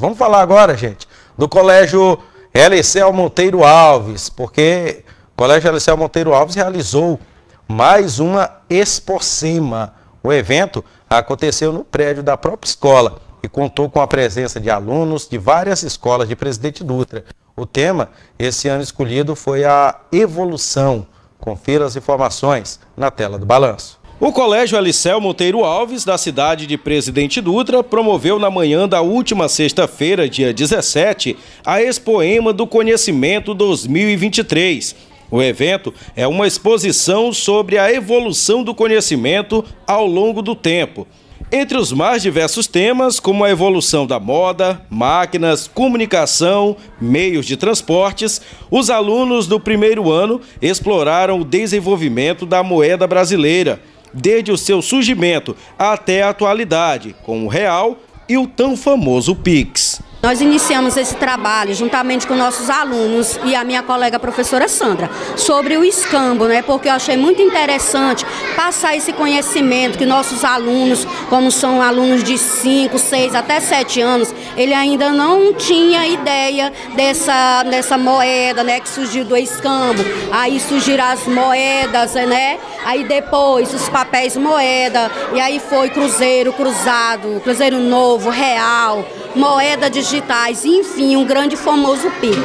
Vamos falar agora, gente, do Colégio Alice Monteiro Alves, porque o Colégio Alice Monteiro Alves realizou mais uma EXPOCEMA. O evento aconteceu no prédio da própria escola e contou com a presença de alunos de várias escolas de Presidente Dutra. O tema, esse ano escolhido, foi a evolução. Confira as informações na tela do Balanço. O Colégio Alice Monteiro Alves, da cidade de Presidente Dutra, promoveu na manhã da última sexta-feira, dia 17, a EXPOCEMA do Conhecimento 2023. O evento é uma exposição sobre a evolução do conhecimento ao longo do tempo. Entre os mais diversos temas, como a evolução da moda, máquinas, comunicação, meios de transportes, os alunos do primeiro ano exploraram o desenvolvimento da moeda brasileira, desde o seu surgimento até a atualidade, com o real e o tão famoso Pix. Nós iniciamos esse trabalho juntamente com nossos alunos e a minha colega professora Sandra sobre o escambo, né? Porque eu achei muito interessante passar esse conhecimento que nossos alunos, como são alunos de 5, 6 até 7 anos, ele ainda não tinha ideia dessa moeda, né? Que surgiu do escambo. Aí surgiram as moedas, né? Aí depois os papéis moeda, e aí foi cruzeiro, cruzado, cruzeiro novo, real, moeda de digitais, enfim, um grande famoso Pix.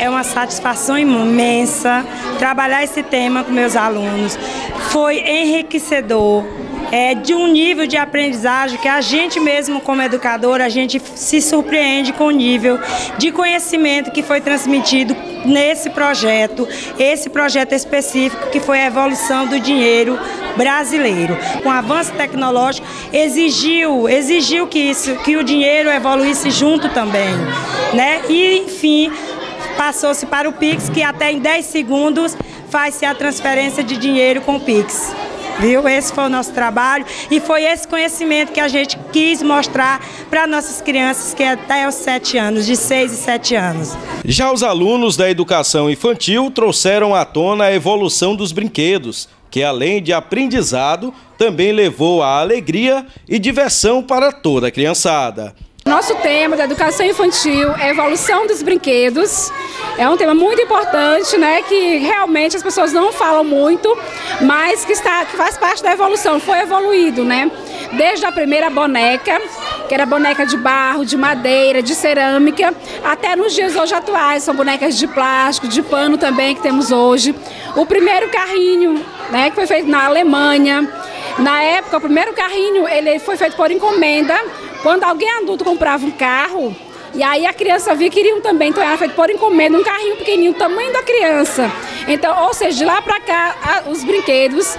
É uma satisfação imensa trabalhar esse tema com meus alunos. Foi enriquecedor, de um nível de aprendizagem que a gente mesmo como educador, a gente se surpreende com o nível de conhecimento que foi transmitido nesse projeto, esse projeto específico que foi a evolução do dinheiro brasileiro. Com o avanço tecnológico exigiu que o dinheiro evoluísse junto também, né? E enfim, passou-se para o Pix, que até em 10 segundos faz-se a transferência de dinheiro com o Pix. Viu? Esse foi o nosso trabalho e foi esse conhecimento que a gente quis mostrar para nossas crianças, que é até os 7 anos, de 6 e 7 anos. Já os alunos da educação infantil trouxeram à tona a evolução dos brinquedos, que além de aprendizado, também levou a alegria e diversão para toda a criançada. Nosso tema da educação infantil é a evolução dos brinquedos. É um tema muito importante, né, que realmente as pessoas não falam muito, mas que faz parte da evolução, foi evoluído, né? Desde a primeira boneca, que era boneca de barro, de madeira, de cerâmica, até nos dias hoje atuais, são bonecas de plástico, de pano também que temos hoje. O primeiro carrinho, né, que foi feito na Alemanha. Na época, o primeiro carrinho ele foi feito por encomenda. Quando alguém adulto comprava um carro, e aí a criança via, queriam também, então era feito por encomenda, um carrinho pequenininho, o tamanho da criança. Então, ou seja, de lá para cá, os brinquedos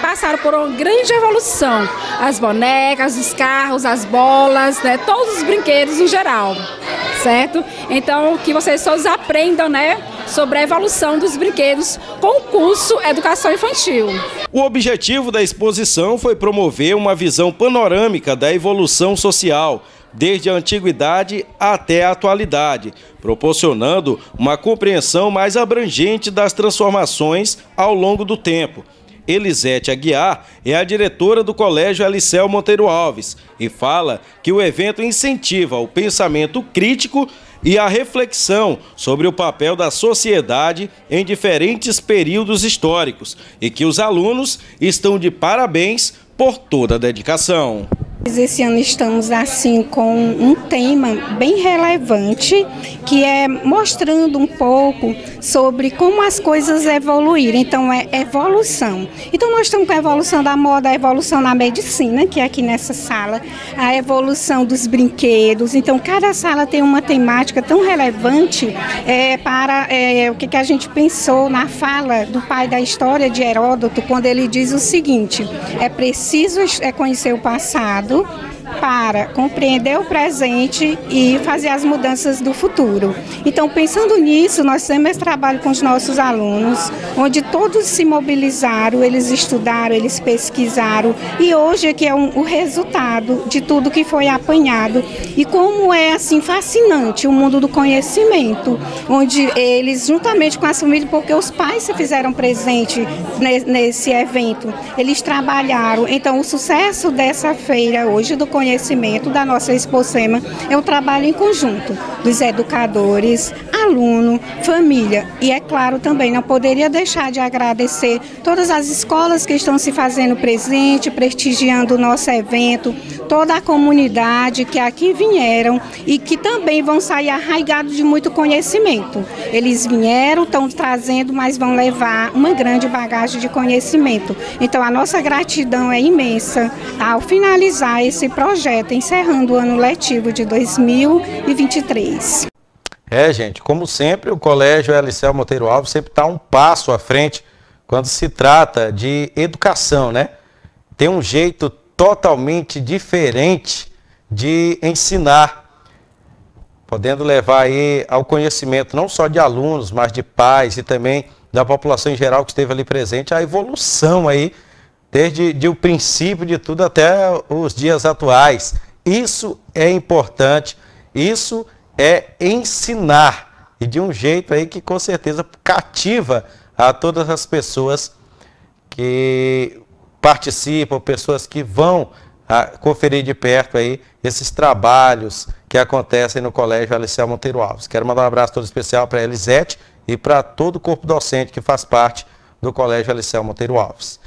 passaram por uma grande evolução. As bonecas, os carros, as bolas, né, todos os brinquedos em geral, certo? Então, que vocês todos aprendam, né, sobre a evolução dos brinquedos com o curso Educação Infantil. O objetivo da exposição foi promover uma visão panorâmica da evolução social, desde a antiguidade até a atualidade, proporcionando uma compreensão mais abrangente das transformações ao longo do tempo. Elisete Aguiar é a diretora do Colégio Alice Monteiro Alves e fala que o evento incentiva o pensamento crítico e a reflexão sobre o papel da sociedade em diferentes períodos históricos e que os alunos estão de parabéns por toda a dedicação. Esse ano estamos assim com um tema bem relevante, que é mostrando um pouco sobre como as coisas evoluíram. Então é evolução. Então nós estamos com a evolução da moda, a evolução na medicina, que é aqui nessa sala, a evolução dos brinquedos. Então cada sala tem uma temática tão relevante para o que a gente pensou na fala do pai da história de Heródoto, quando ele diz o seguinte: é preciso conhecer o passado para compreender o presente e fazer as mudanças do futuro. Então, pensando nisso, nós temos esse trabalho com os nossos alunos, onde todos se mobilizaram, eles estudaram, eles pesquisaram, e hoje aqui é o resultado de tudo que foi apanhado. E como é assim fascinante o mundo do conhecimento, onde eles, juntamente com as famílias, porque os pais se fizeram presente nesse evento, eles trabalharam. Então, o sucesso dessa feira hoje do conhecimento da nossa EXPOCEMA é um trabalho em conjunto dos educadores, aluno, família e, é claro, também não poderia deixar de agradecer todas as escolas que estão se fazendo presente, prestigiando o nosso evento, toda a comunidade que aqui vieram e que também vão sair arraigados de muito conhecimento. Eles vieram, estão trazendo, mas vão levar uma grande bagagem de conhecimento. Então a nossa gratidão é imensa ao finalizar esse projeto, encerrando o ano letivo de 2023. É, gente, como sempre, o Colégio Alice Almeida Monteiro Alves sempre está um passo à frente quando se trata de educação, né? Tem um jeito totalmente diferente de ensinar, podendo levar aí ao conhecimento não só de alunos, mas de pais e também da população em geral que esteve ali presente, a evolução aí, desde o princípio de tudo até os dias atuais. Isso é importante, isso é ensinar, e de um jeito aí que com certeza cativa a todas as pessoas que participam, pessoas que vão conferir de perto aí esses trabalhos que acontecem no Colégio Alice Almeida Monteiro Alves. Quero mandar um abraço todo especial para a Elisete e para todo o corpo docente que faz parte do Colégio Alice Almeida Monteiro Alves.